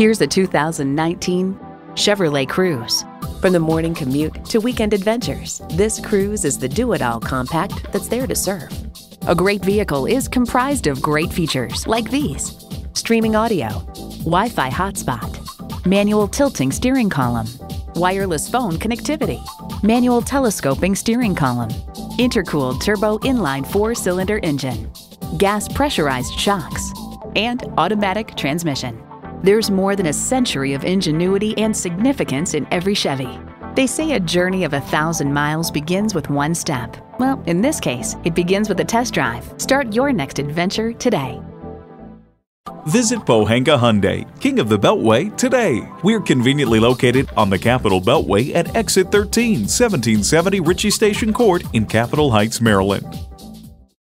Here's a 2019 Chevrolet Cruze. From the morning commute to weekend adventures, this Cruze is the do-it-all compact that's there to serve. A great vehicle is comprised of great features like these: streaming audio, Wi-Fi hotspot, manual tilting steering column, wireless phone connectivity, manual telescoping steering column, intercooled turbo inline 4-cylinder engine, gas pressurized shocks, and automatic transmission. There's more than a century of ingenuity and significance in every Chevy. They say a journey of 1,000 miles begins with one step. Well, in this case, it begins with a test drive. Start your next adventure today. Visit Pohanka Hyundai, King of the Beltway, today. We're conveniently located on the Capitol Beltway at Exit 13, 1770 Ritchie Station Court in Capitol Heights, Maryland.